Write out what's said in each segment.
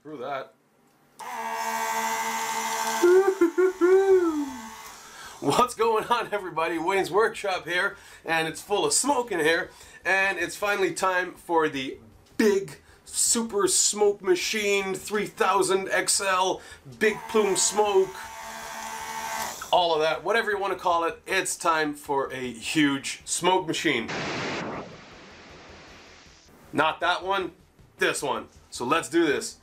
Screw that. What's going on, everybody? Wayne's Workshop here, and it's full of smoke in here, and it's finally time for the big super smoke machine 3000 XL big plume smoke, all of that, whatever you want to call it. It's time for a huge smoke machine. Not that one, this one. So let's do this.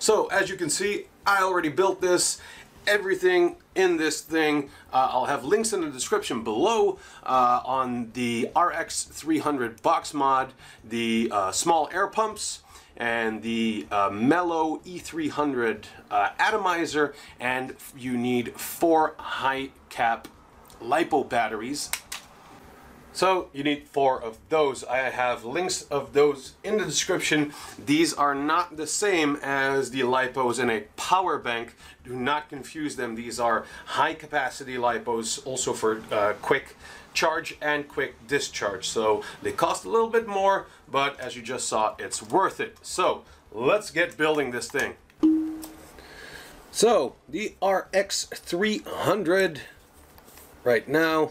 So as you can see, I already built this. Everything in this thing, I'll have links in the description below on the RX300 box mod, the small air pumps, and the Melo E300 atomizer, and you need 4 high cap LiPo batteries. So you need 4 of those. I have links of those in the description. These are not the same as the LiPos in a power bank. Do not confuse them. These are high capacity LiPos, also for quick charge and quick discharge. So they cost a little bit more, but as you just saw, it's worth it. So let's get building this thing. So the RX300 right now,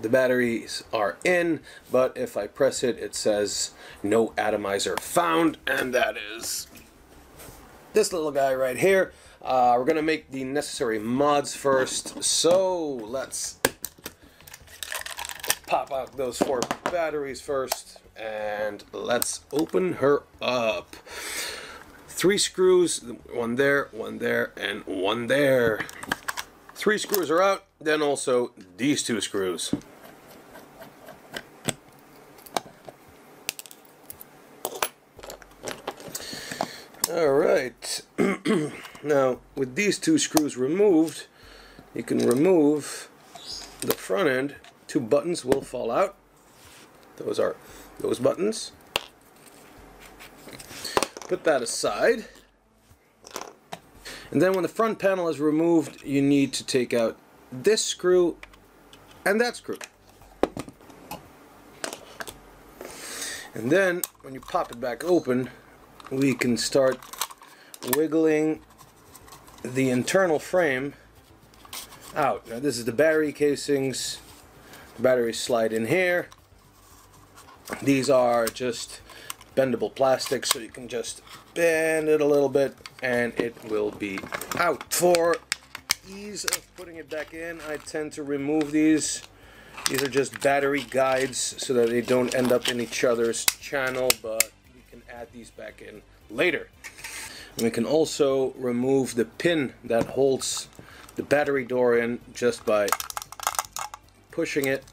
the batteries are in, but if I press it, it says no atomizer found, and that is this little guy right here. We're gonna make the necessary mods first, so let's pop out those 4 batteries first, and let's open her up. 3 screws, one there, and one there. 3 screws are out, then also these 2 screws. All right, now with these 2 screws removed, you can remove the front end. 2 buttons will fall out. Those are those buttons. Put that aside. And then when the front panel is removed, you need to take out this screw and that screw. And then when you pop it back open, we can start wiggling the internal frame out. Now this is the battery casings. The batteries slide in here. These are just bendable plastic, so you can just bend it a little bit and it will be out. For ease of putting it back in, I tend to remove these. These are just battery guides so that they don't end up in each other's channel, but we can add these back in later. And we can also remove the pin that holds the battery door in just by pushing it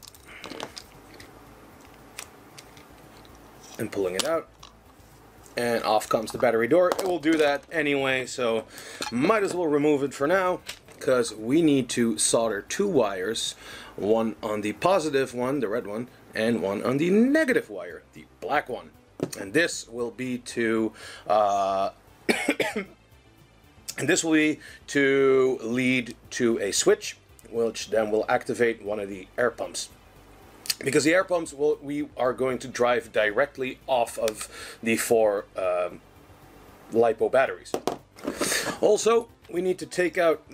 and pulling it out. And off comes the battery door. It will do that anyway, so might as well remove it for now, because we need to solder 2 wires, one on the positive one, the red one, and one on the negative wire, the black one. And this will be to lead to a switch, which then will activate one of the air pumps. Because the air pumps we are going to drive directly off of the 4 LiPo batteries. Also, we need to take out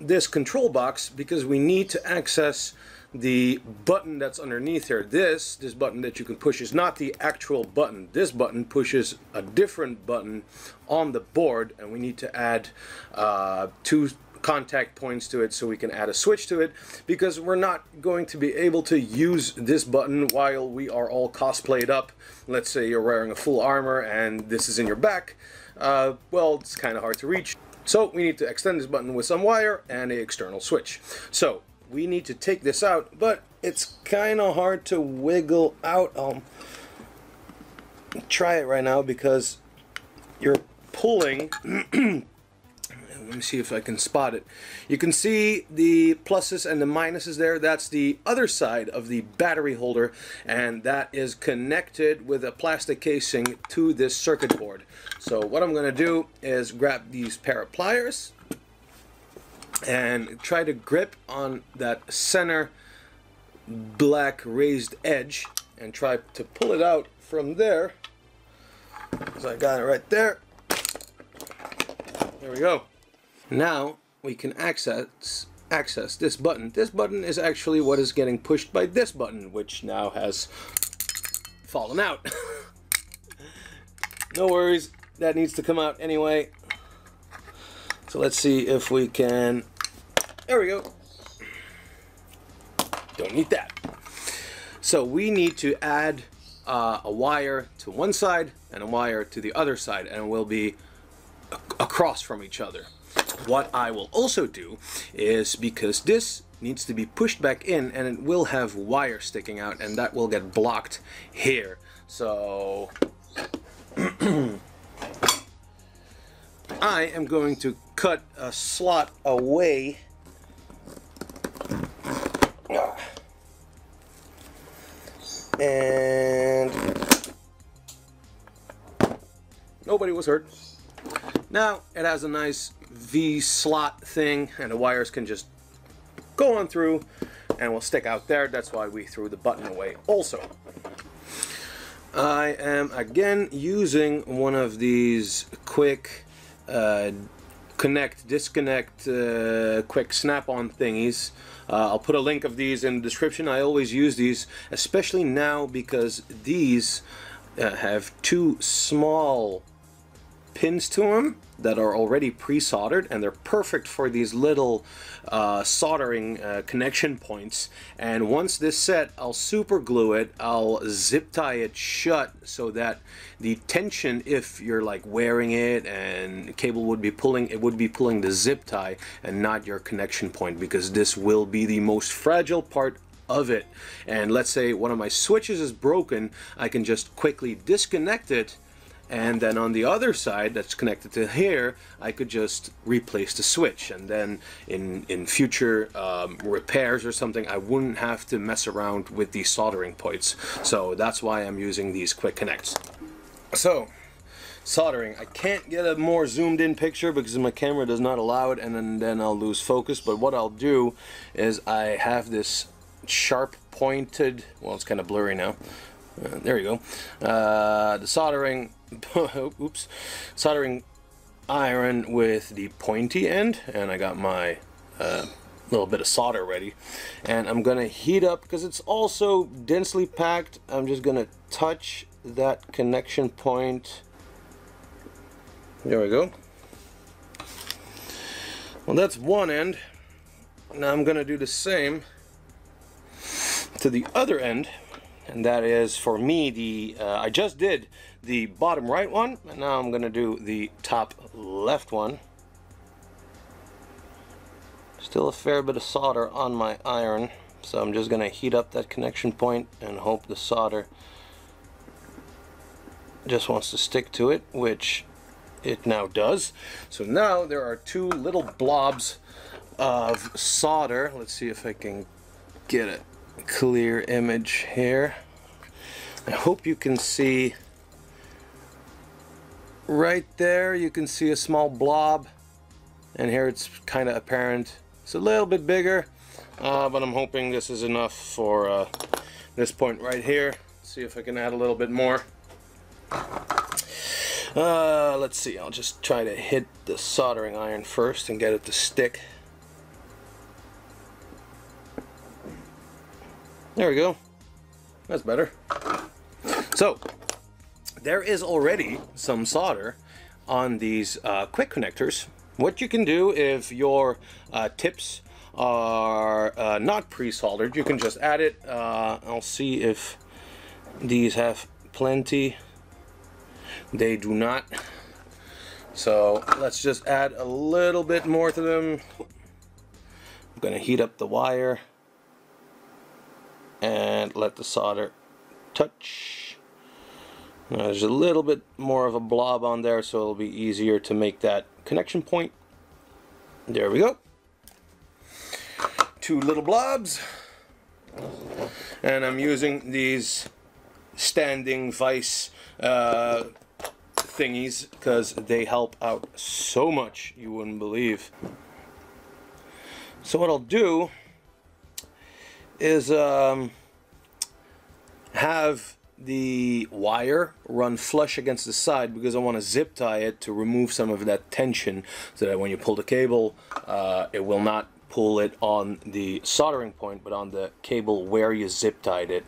this control box because we need to access the button that's underneath here. This button that you can push is not the actual button. This button pushes a different button on the board, and we need to add 2 contact points to it so we can add a switch to it, because we're not going to be able to use this button while we are all cosplayed up. Let's say you're wearing a full armor and this is in your back. Well, it's kind of hard to reach. So we need to extend this button with some wire and an external switch. So we need to take this out, but it's kind of hard to wiggle out. I'll try it right now because you're pulling. Let me see if I can spot it. You can see the pluses and the minuses there. That's the other side of the battery holder, and that is connected with a plastic casing to this circuit board. So what I'm gonna do is grab these pair of pliers and try to grip on that center black raised edge and try to pull it out from there. So I got it right there. There we go. Now we can access this button. This button is actually what is getting pushed by this button, which now has fallen out. No worries, that needs to come out anyway. So let's see if we can, there we go. Don't need that. So we need to add a wire to one side and a wire to the other side, and we'll be across from each other. What I will also do is, because this needs to be pushed back in and it will have wire sticking out, and that will get blocked here. So I am going to cut a slot away and nobody was hurt. Now it has a nice V-slot thing, and the wires can just go on through and will stick out there. That's why we threw the button away also. I am again using one of these quick connect disconnect quick snap-on thingies. I'll put a link of these in the description. I always use these, especially now, because these have two small pins to them that are already pre-soldered, and they're perfect for these little soldering connection points. And once this set, I'll super glue it, I'll zip tie it shut so that the tension, if you're like wearing it and the cable would be pulling, it would be pulling the zip tie and not your connection point, because this will be the most fragile part of it. And let's say one of my switches is broken, I can just quickly disconnect it, and then on the other side that's connected to here, I could just replace the switch, and then in future repairs or something, I wouldn't have to mess around with these soldering points. So that's why I'm using these quick connects. So soldering, I can't get a more zoomed in picture because my camera does not allow it, and then I'll lose focus. But what I'll do is I have this sharp pointed, well, it's kind of blurry now. There you go. The soldering, oops, soldering iron with the pointy end, and I got my little bit of solder ready. And I'm gonna heat up, because it's also densely packed. I'm just gonna touch that connection point. There we go. Well, that's one end. Now I'm gonna do the same to the other end. And that is, for me, the I just did the bottom right one, and now I'm gonna do the top left one. Still a fair bit of solder on my iron, so I'm just gonna heat up that connection point and hope the solder just wants to stick to it, which it now does. So now there are two little blobs of solder. Let's see if I can get it clear image here. I hope you can see right there, you can see a small blob, and here it's kind of apparent it's a little bit bigger, but I'm hoping this is enough for this point right here. Let's see if I can add a little bit more. Let's see, I'll just try to hit the soldering iron first and get it to stick. There we go. That's better. So there is already some solder on these quick connectors. What you can do, if your tips are not pre-soldered, you can just add it. I'll see if these have plenty. They do not. So let's just add a little bit more to them. I'm gonna heat up the wire and let the solder touch. Now there's a little bit more of a blob on there, so it'll be easier to make that connection point. There we go. Two little blobs. And I'm using these standing vise thingies because they help out so much, you wouldn't believe. So what I'll do is have the wire run flush against the side, because I want to zip tie it to remove some of that tension, so that when you pull the cable, it will not pull it on the soldering point, but on the cable where you zip tied it.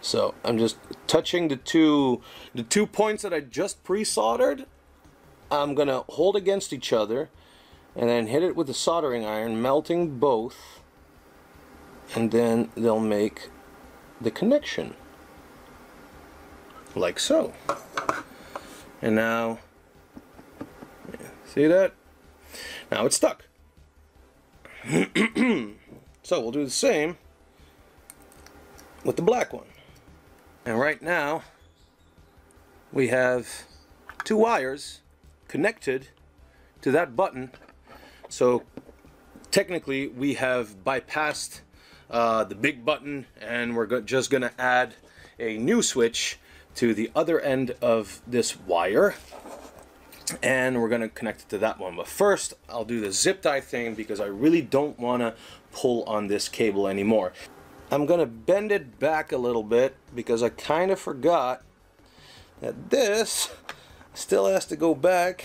So I'm just touching the two points that I just pre-soldered. I'm gonna hold against each other and then hit it with the soldering iron, melting both, and then they'll make the connection, like so. And now, see that? Now it's stuck. So we'll do the same with the black one. And right now we have two wires connected to that button, so technically we have bypassed the big button, and we're just gonna add a new switch to the other end of this wire, and we're gonna connect it to that one. But first I'll do the zip tie thing, because I really don't want to pull on this cable anymore. I'm gonna bend it back a little bit, because I kind of forgot that this still has to go back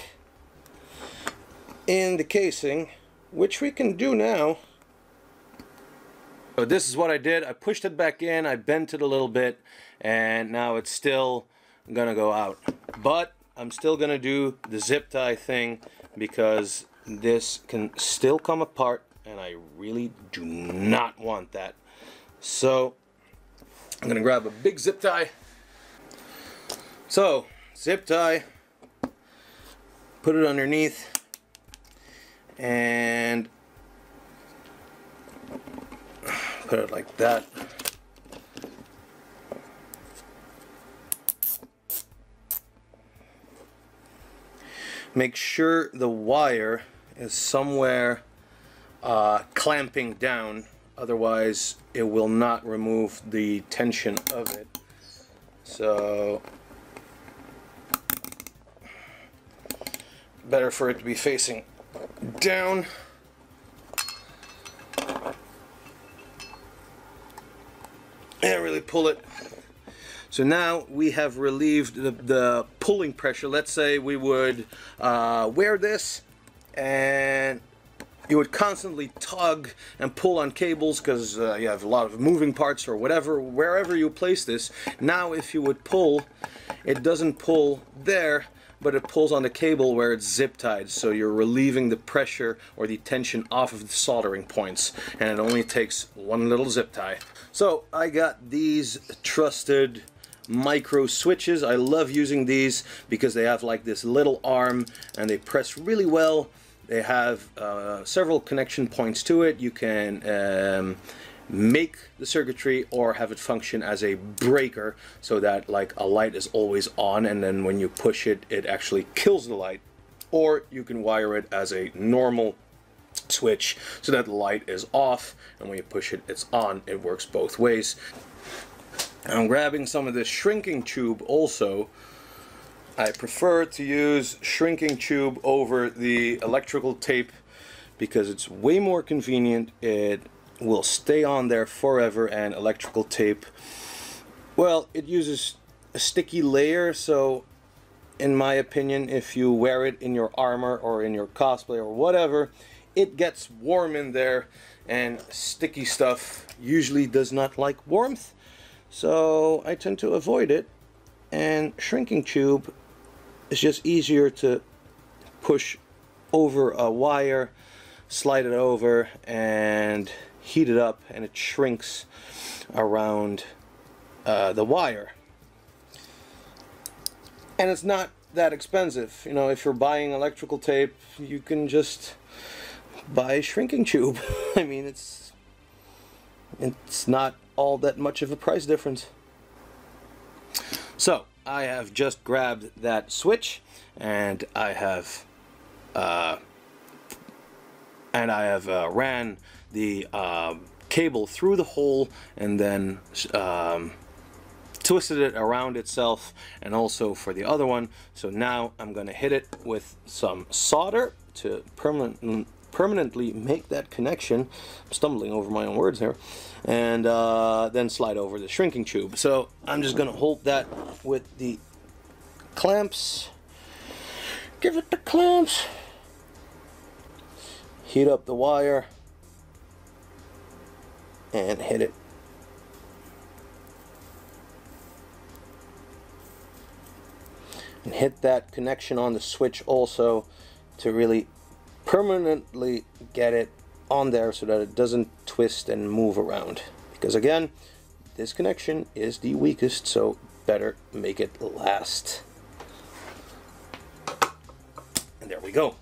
in the casing, which we can do now. So this is what I did. I pushed it back in, I bent it a little bit, and now it's still gonna go out. But I'm still gonna do the zip tie thing, because this can still come apart, and I really do not want that. So I'm gonna grab a big zip tie. So zip tie, put it underneath, and put it like that. Make sure the wire is somewhere clamping down, otherwise it will not remove the tension of it. So better for it to be facing down. And really pull it. So now we have relieved the pulling pressure. Let's say we would wear this, and you would constantly tug and pull on cables, because you have a lot of moving parts or whatever, wherever you place this. Now if you would pull, it doesn't pull there, but it pulls on the cable where it's zip tied, so you're relieving the pressure or the tension off of the soldering points, and it only takes one little zip tie. So I got these trusted micro switches. I love using these because they have like this little arm and they press really well. They have several connection points to it. You can make the circuitry or have it function as a breaker, so that like a light is always on, and then when you push it, it actually kills the light. Or you can wire it as a normal switch, so that the light is off, and when you push it, it's on. It works both ways. And I'm grabbing some of this shrinking tube also. I prefer to use shrinking tube over the electrical tape, because it's way more convenient. It will stay on there forever, and electrical tape, well, it uses a sticky layer, so in my opinion, if you wear it in your armor or in your cosplay or whatever, it gets warm in there, and sticky stuff usually does not like warmth, so I tend to avoid it, and shrinking tube is just easier to push over a wire, slide it over, and heat it up, and it shrinks around the wire. And it's not that expensive. You know, if you're buying electrical tape, you can just buy shrinking tube. I mean, it's not all that much of a price difference. So I have just grabbed that switch, and I have ran the cable through the hole, and then twisted it around itself, and also for the other one. So now I'm going to hit it with some solder to permanently make that connection. I'm stumbling over my own words here. And then slide over the shrinking tube. So I'm just going to hold that with the clamps. Give it the clamps. Heat up the wire. And hit it. And hit that connection on the switch also to really permanently get it on there so that it doesn't twist and move around, because again, this connection is the weakest, so better make it last. And there we go.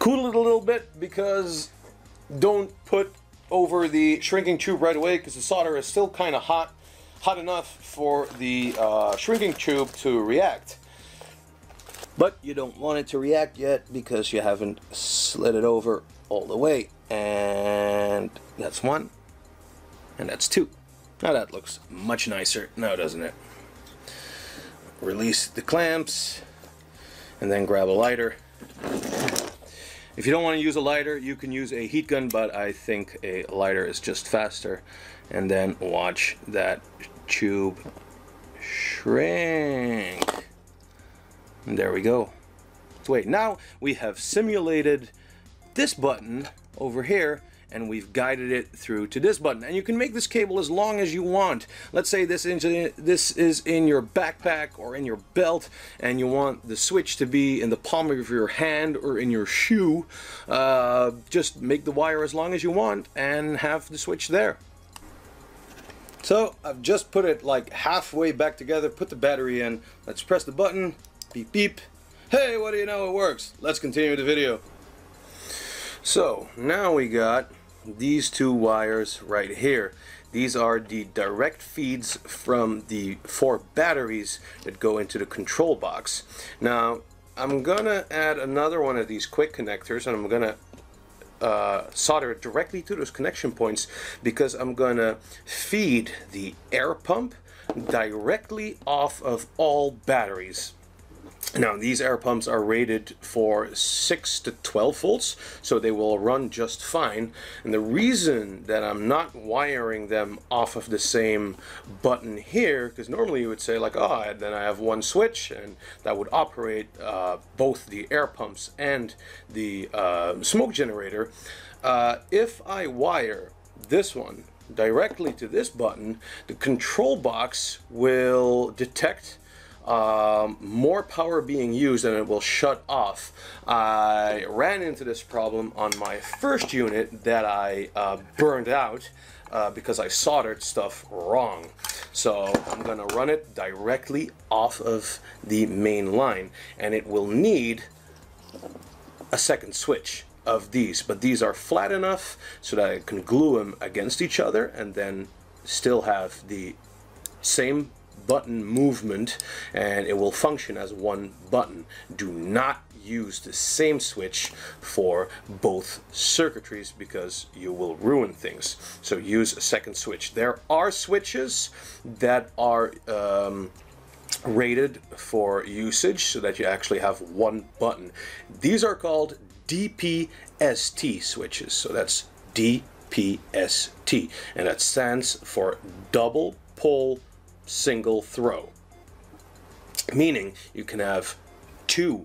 Cool it a little bit, because don't put over the shrinking tube right away, because the solder is still kind of hot enough for the shrinking tube to react. But you don't want it to react yet because you haven't slid it over all the way. And that's one. And that's two. Now that looks much nicer now, doesn't it? Release the clamps and then grab a lighter. If you don't want to use a lighter, you can use a heat gun, but I think a lighter is just faster. And then watch that tube shrink. And there we go. So wait, now we have simulated this button over here, and we've guided it through to this button. And you can make this cable as long as you want. Let's say this is in your backpack or in your belt, and you want the switch to be in the palm of your hand or in your shoe. Just make the wire as long as you want and have the switch there. So I've just put it like halfway back together, put the battery in. Let's press the button. Beep beep. Hey, what do you know, it works. Let's continue the video. So now we got these two wires right here. These are the direct feeds from the four batteries that go into the control box. Now I'm gonna add another one of these quick connectors, and I'm gonna solder it directly to those connection points, because I'm gonna feed the air pump directly off of all batteries. Now these air pumps are rated for 6 to 12 volts, so they will run just fine. And the reason that I'm not wiring them off of the same button here, because normally you would say like, oh, then I have one switch and that would operate both the air pumps and the smoke generator. If I wire this one directly to this button, the control box will detect more power being used and it will shut off. I ran into this problem on my first unit that I burned out because I soldered stuff wrong. So I'm gonna run it directly off of the main line, and it will need a second switch of these, but these are flat enough so that I can glue them against each other and then still have the same button movement, and it will function as one button. Do not use the same switch for both circuitries because you will ruin things. So use a second switch. There are switches that are rated for usage so that you actually have one button. These are called DPST switches. So that's DPST, and that stands for double pull single throw, meaning you can have two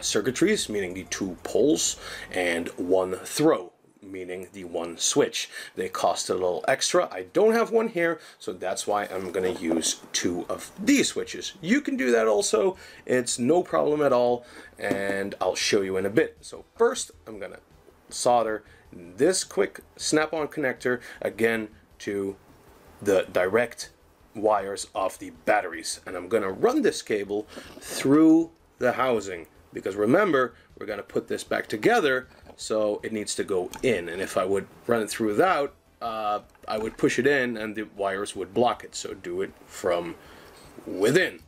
circuitries, meaning the two poles, and one throw, meaning the one switch. They cost a little extra. I don't have one here, so that's why I'm gonna use two of these switches. You can do that also, it's no problem at all, and I'll show you in a bit. So first I'm gonna solder this quick snap-on connector again to the direct wires off the batteries, and I'm gonna run this cable through the housing, because remember, we're gonna put this back together, so it needs to go in. And if I would run it through without, I would push it in and the wires would block it. So do it from within.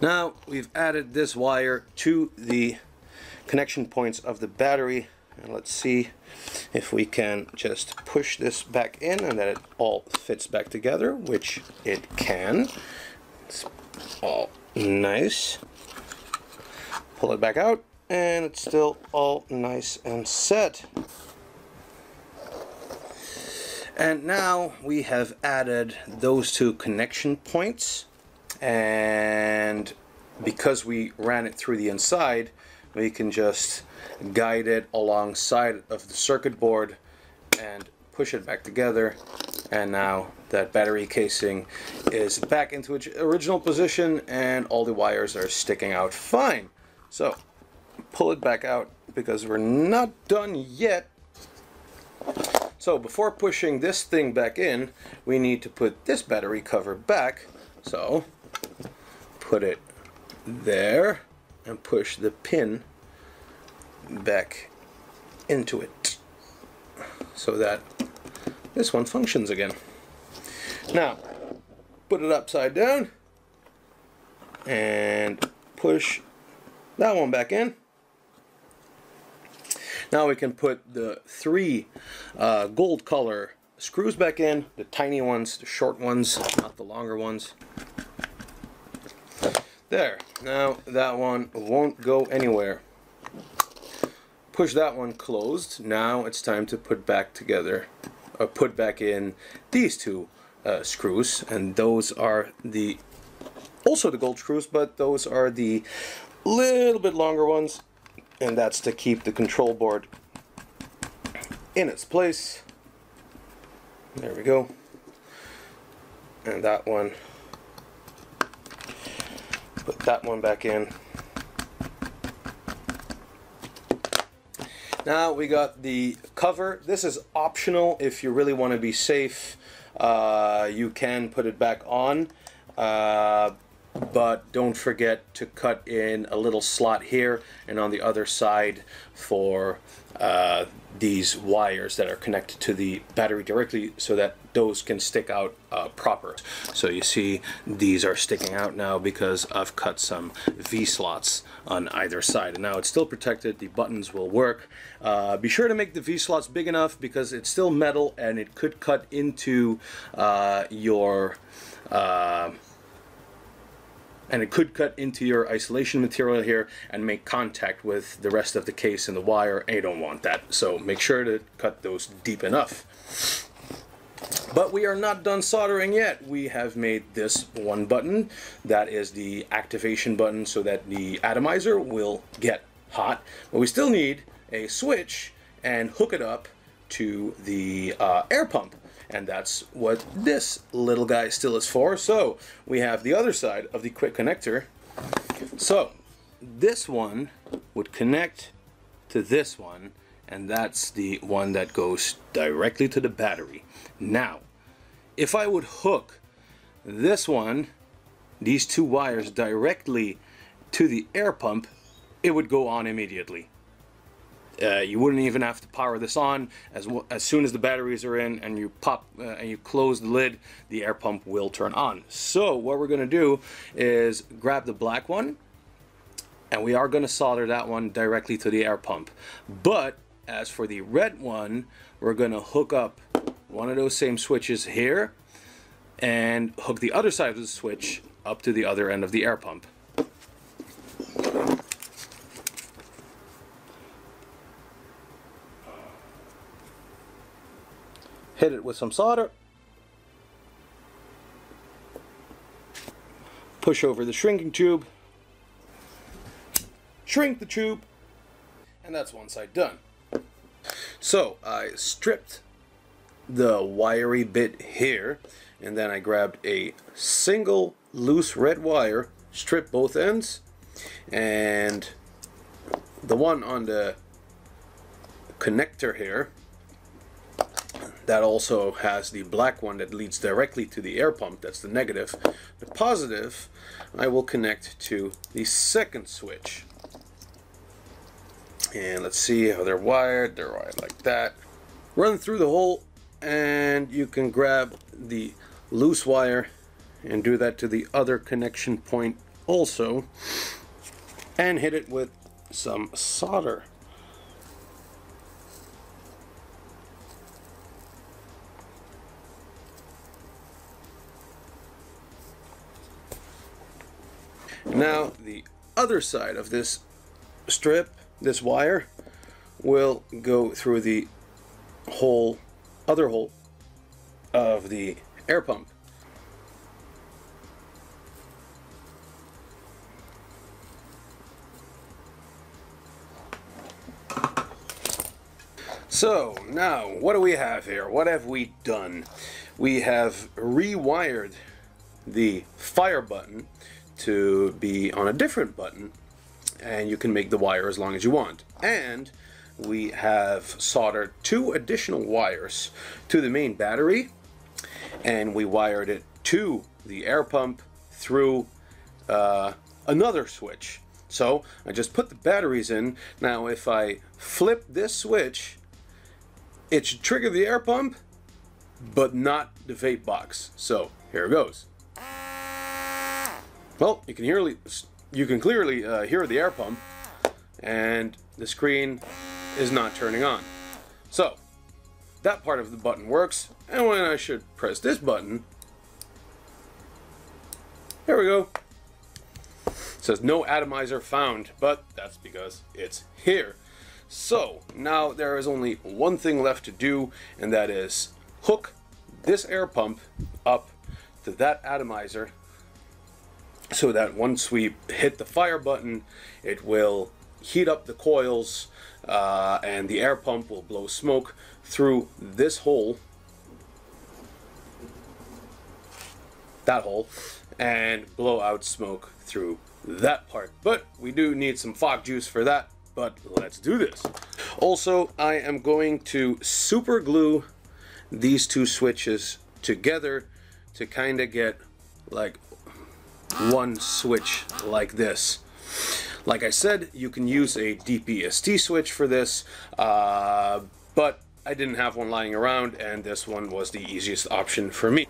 Now we've added this wire to the connection points of the battery, and let's see If we can just push this back in and then it all fits back together, which it can. It's all nice. Pull it back out and it's still all nice and set. And now we have added those two connection points, and because we ran it through the inside, we can just guide it alongside of the circuit board and push it back together. And now that battery casing is back into its original position and all the wires are sticking out fine. So pull it back out because we're not done yet. So before pushing this thing back in, we need to put this battery cover back. So put it there and push the pin back into it so that this one functions again. Now put it upside down and push that one back in. Now we can put the three gold color screws back in, the tiny ones, the short ones, not the longer ones. There, now that one won't go anywhere. Push that one closed. Now it's time to put back together, or put back in these two screws, and those are the also the gold screws, but those are the little bit longer ones, and that's to keep the control board in its place. There we go. And that one, put that one back in. Now we got the cover. This is optional. If you really want to be safe, you can put it back on, but don't forget to cut in a little slot here and on the other side for these wires that are connected to the battery directly, so that those can stick out proper. So you see these are sticking out now because I've cut some V-slots on either side, and now it's still protected. The buttons will work. Be sure to make the V-slots big enough because it's still metal and it could cut into your isolation material here and make contact with the rest of the case and the wire, and you don't want that. So make sure to cut those deep enough. But we are not done soldering yet. We have made this one button. That is the activation button so that the atomizer will get hot. But we still need a switch and hook it up to the air pump. And that's what this little guy still is for. So we have the other side of the quick connector. So this one would connect to this one, and that's the one that goes directly to the battery. Now, if I would hook this one, these two wires directly to the air pump, it would go on immediately. You wouldn't even have to power this on. As soon as the batteries are in and you pop and you close the lid, the air pump will turn on. So what we're gonna do is grab the black one, and we are gonna solder that one directly to the air pump. But as for the red one, we're gonna hook up one of those same switches here and hook the other side of the switch up to the other end of the air pump. Hit it with some solder, push over the shrinking tube, shrink the tube, and that's one side done. So I stripped the wiry bit here, and then I grabbed a single loose red wire, stripped both ends, and the one on the connector here, that also has the black one that leads directly to the air pump. That's the negative. The positive, I will connect to the second switch. And let's see how they're wired. They're wired like that. Run through the hole, and you can grab the loose wire and do that to the other connection point also. And hit it with some solder. Now the other side of this strip, this wire, will go through the hole, other hole of the air pump. So now what do we have here? What have we done? We have rewired the fire button to be on a different button, and you can make the wire as long as you want. And we have soldered two additional wires to the main battery, and we wired it to the air pump through another switch. So I just put the batteries in. Now if I flip this switch, it should trigger the air pump, but not the vape box. So here it goes. Well, you can clearly hear the air pump, and the screen is not turning on. So that part of the button works, and when I should press this button, here we go. It says no atomizer found, but that's because it's here. So now there is only one thing left to do, and that is hook this air pump up to that atomizer, so that once we hit the fire button, it will heat up the coils and the air pump will blow smoke through this hole, that hole, and blow out smoke through that part. But we do need some fog juice for that, but let's do this. Also, I am going to super glue these two switches together to kind of get like one switch like this. Like I said, you can use a DPST switch for this, but I didn't have one lying around, and this one was the easiest option for me.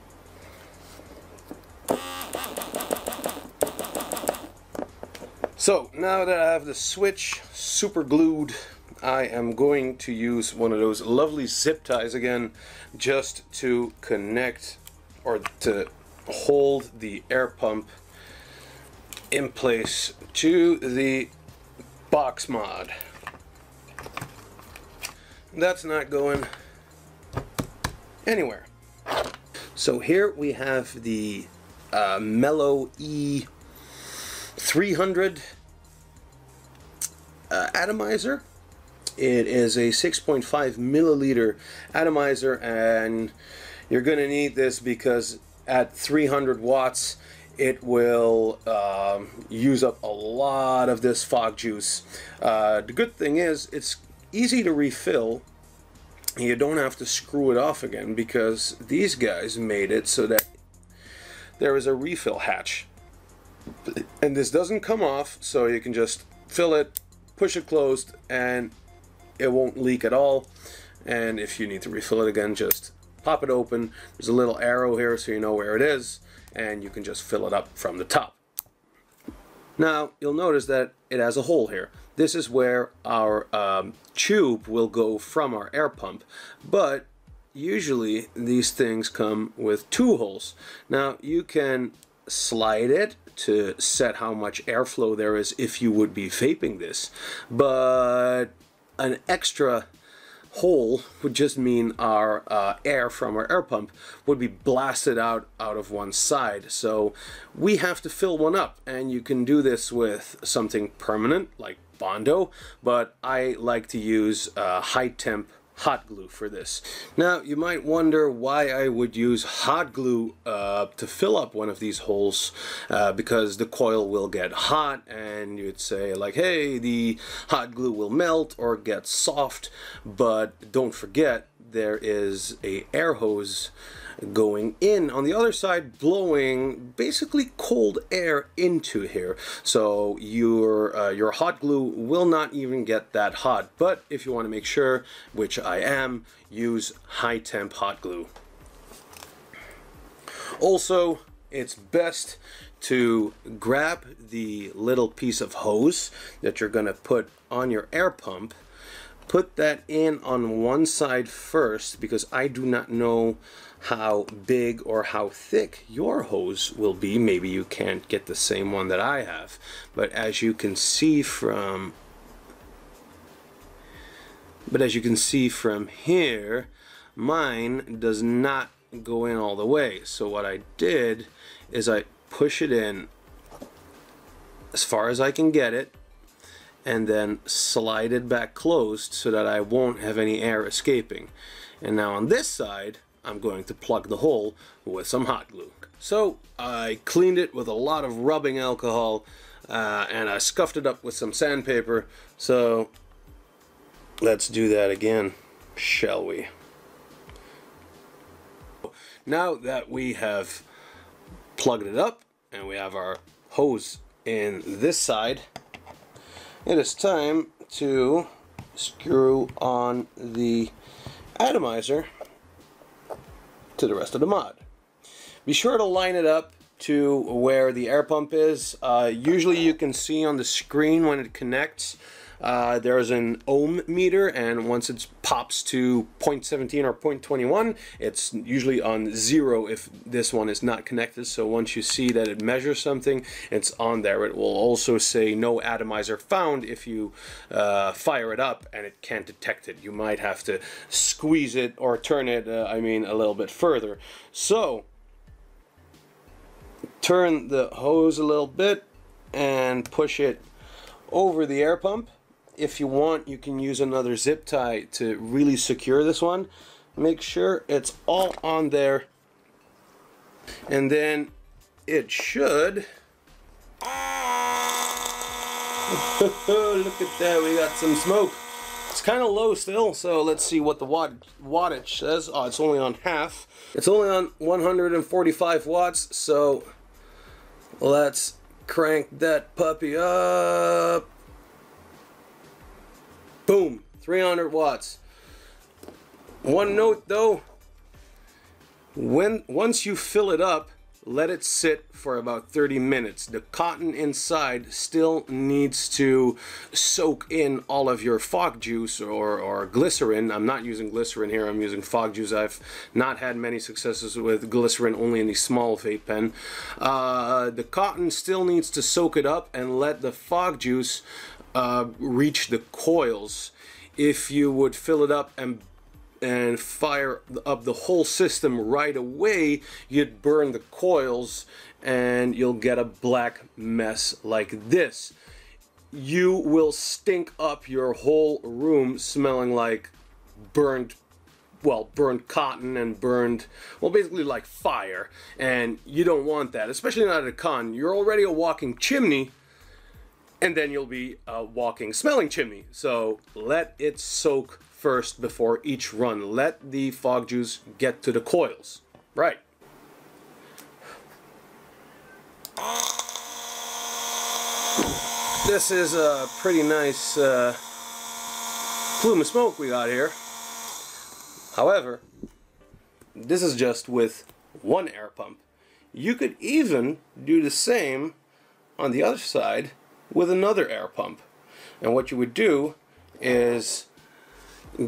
So now that I have the switch super glued, I am going to use one of those lovely zip ties again, just to connect or to hold the air pump in place to the box mod. That's not going anywhere. So here we have the Melo E300 atomizer. It is a 6.5 milliliter atomizer, and you're gonna need this because at 300 watts it will use up a lot of this fog juice. The good thing is it's easy to refill. You don't have to screw it off again, because these guys made it so that there is a refill hatch, and this doesn't come off, so you can just fill it, push it closed, and it won't leak at all. And if you need to refill it again, just pop it open. There's a little arrow here so you know where it is, and you can just fill it up from the top. Now you'll notice that it has a hole here. This is where our tube will go from our air pump, but usually these things come with two holes. Now you can slide it to set how much airflow there is if you would be vaping this, but an extra hole would just mean our air from our air pump would be blasted out of one side. So we have to fill one up, and you can do this with something permanent like Bondo, but I like to use high temp hot glue for this. Now you might wonder why I would use hot glue to fill up one of these holes, because the coil will get hot, and you'd say like, hey, the hot glue will melt or get soft. But don't forget, there is a air hose going in on the other side, blowing basically cold air into here, so your hot glue will not even get that hot. But if you want to make sure, which I am, use high temp hot glue. Also, it's best to grab the little piece of hose that you're gonna put on your air pump put that in on one side first, because I do not know how big or how thick your hose will be. Maybe you can't get the same one that I have, but as you can see from here, mine does not go in all the way. So what I did is I push it in as far as I can get it, and then slide it back closed so that I won't have any air escaping. And now on this side, I'm going to plug the hole with some hot glue. So I cleaned it with a lot of rubbing alcohol, and I scuffed it up with some sandpaper. So let's do that again, shall we? Now that we have plugged it up and we have our hose in this side, it is time to screw on the atomizer to the rest of the mod. Be sure to line it up to where the air pump is. Usually you can see on the screen when it connects, there's an ohm meter, and once it pops to 0.17 or 0.21, it's usually on zero if this one is not connected. So once you see that it measures something, it's on there. It will also say no atomizer found if you fire it up and it can't detect it. You might have to squeeze it or turn it, a little bit further. So turn the hose a little bit and push it over the air pump. If you want, you can use another zip tie to really secure this one. Make sure it's all on there, and then it should look at that, we got some smoke. It's kind of low still, so let's see what the wattage says. Oh, it's only on half. It's only on 145 watts, so let's crank that puppy up. Boom, 300 watts. One note though, once you fill it up, let it sit for about 30 minutes. The cotton inside still needs to soak in all of your fog juice or glycerin. I'm not using glycerin here, I'm using fog juice. I've not had many successes with glycerin, only in the small vape pen. The cotton still needs to soak it up and let the fog juice reach the coils. If you would fill it up and fire up the whole system right away, you'd burn the coils and you'll get a black mess like this. You will stink up your whole room, smelling like burned cotton and burned, basically like fire. And you don't want that, especially not at a con. You're already a walking chimney, and then you'll be a walking smelling chimney. So let it soak first before each run. Let the fog juice get to the coils. Right. This is a pretty nice plume of smoke we got here. However, this is just with one air pump. You could even do the same on the other side with another air pump. And what you would do is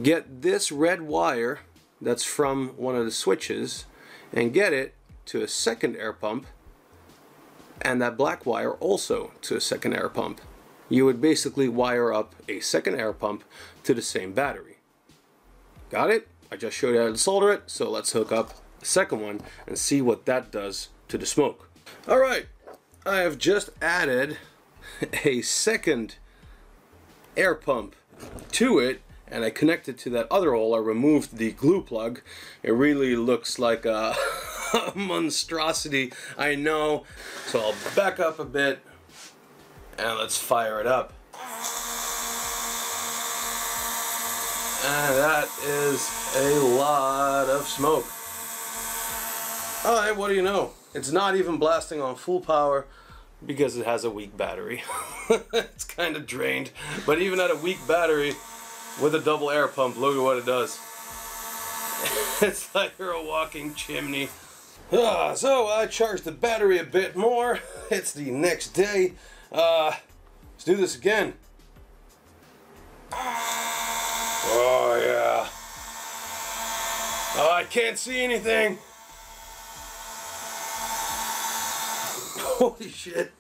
get this red wire that's from one of the switches and get it to a second air pump, and that black wire also to a second air pump. You would basically wire up a second air pump to the same battery. Got it? I just showed you how to solder it, so let's hook up the second one and see what that does to the smoke. Alright, I have just added a second air pump to it, and I connected to that other hole. I removed the glue plug. It really looks like a monstrosity, I know. So I'll back up a bit and let's fire it up. And that is a lot of smoke. Alright, what do you know? It's not even blasting on full power, because it has a weak battery. It's kind of drained, but even at a weak battery with a double air pump, look at what it does. It's like you're a walking chimney. So I charged the battery a bit more. It's the next day. Let's do this again. Oh yeah. Oh, I can't see anything. Holy shit.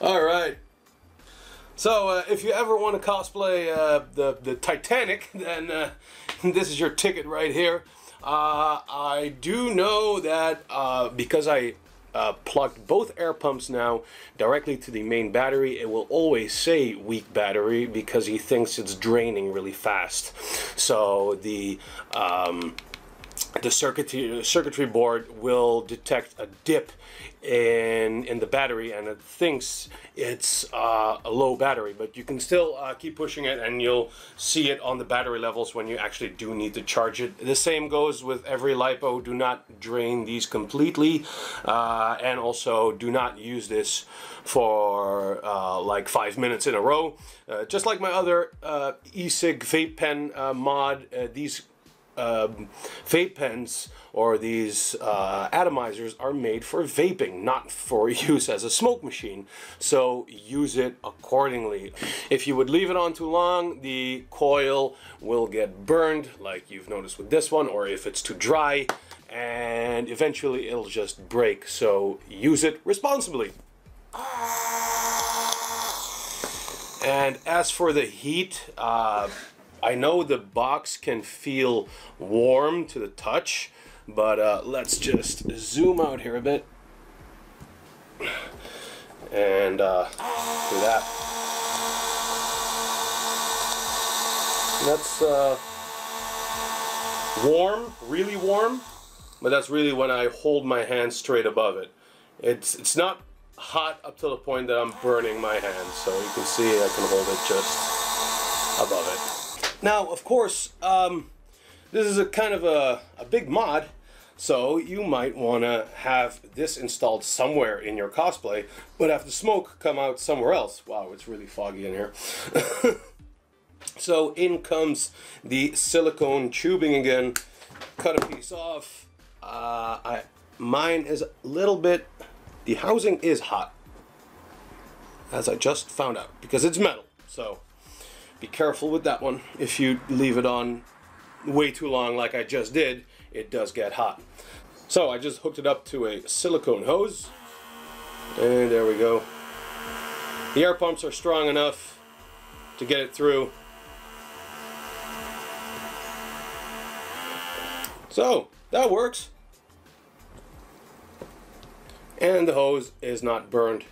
All right. So if you ever want to cosplay the Titanic, then this is your ticket right here. I do know that because I plugged both air pumps now directly to the main battery, it will always say weak battery because he thinks it's draining really fast. So the circuitry board will detect a dip in the battery, and it thinks it's a low battery, but you can still keep pushing it and you'll see it on the battery levels when you actually do need to charge it. The same goes with every LiPo. Do not drain these completely, and also do not use this for like 5 minutes in a row. Just like my other e-cig vape pen mod, these vape pens or these atomizers are made for vaping, not for use as a smoke machine, so use it accordingly. If you would leave it on too long, the coil will get burned, like you've noticed with this one, or if it's too dry, and eventually it'll just break, so use it responsibly. And as for the heat, I know the box can feel warm to the touch, but let's just zoom out here a bit and do that. That's warm, really warm, but that's really when I hold my hand straight above it. It's not hot up to the point that I'm burning my hand, so you can see I can hold it just above it. Now, of course, this is a kind of a big mod, so you might want to have this installed somewhere in your cosplay, but have the smoke come out somewhere else. Wow, it's really foggy in here. So in comes the silicone tubing again. Cut a piece off. Mine is a little bit... The housing is hot, as I just found out, because it's metal, so... Be careful with that one. If you leave it on way too long like I just did, it does get hot. So I just hooked it up to a silicone hose, and there we go. The air pumps are strong enough to get it through. So that works, and the hose is not burned.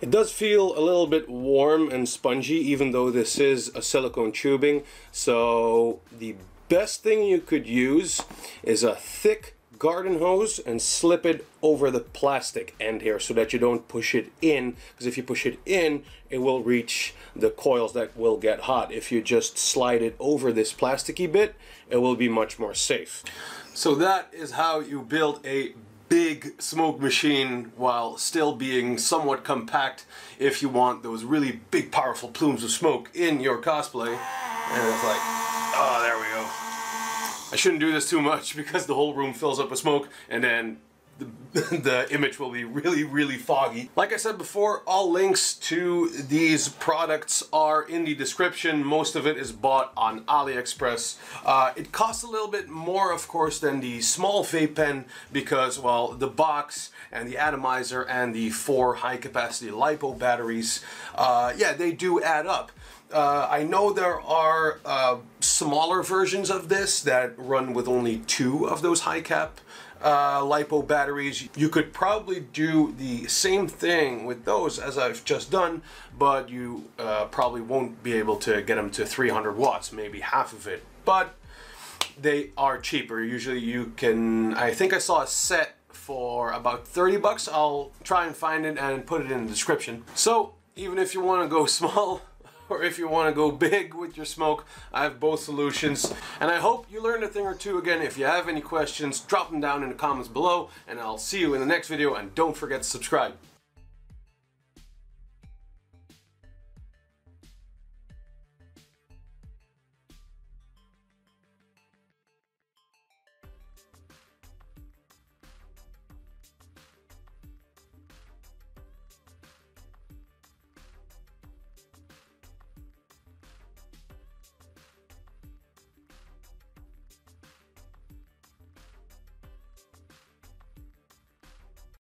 It does feel a little bit warm and spongy, even though this is a silicone tubing. So the best thing you could use is a thick garden hose and slip it over the plastic end here so that you don't push it in, because if you push it in, it will reach the coils that will get hot. If you just slide it over this plasticky bit, it will be much more safe. So that is how you build a big smoke machine while still being somewhat compact, if you want those really big powerful plumes of smoke in your cosplay. And it's like, oh, there we go. I shouldn't do this too much because the whole room fills up with smoke, and then the image will be really, really foggy. Like I said before, all links to these products are in the description. Most of it is bought on AliExpress. It costs a little bit more, of course, than the small vape pen because, well, the box and the atomizer and the 4 high-capacity LiPo batteries, yeah, they do add up. I know there are smaller versions of this that run with only 2 of those high-cap LiPo batteries. You could probably do the same thing with those as I've just done, but you probably won't be able to get them to 300 watts, maybe half of it, but they are cheaper. Usually you can, I think I saw a set for about 30 bucks. I'll try and find it and put it in the description. So even if you want to go small, or if you want to go big with your smoke, I have both solutions. And I hope you learned a thing or two. Again, if you have any questions, drop them down in the comments below, and I'll see you in the next video, and don't forget to subscribe.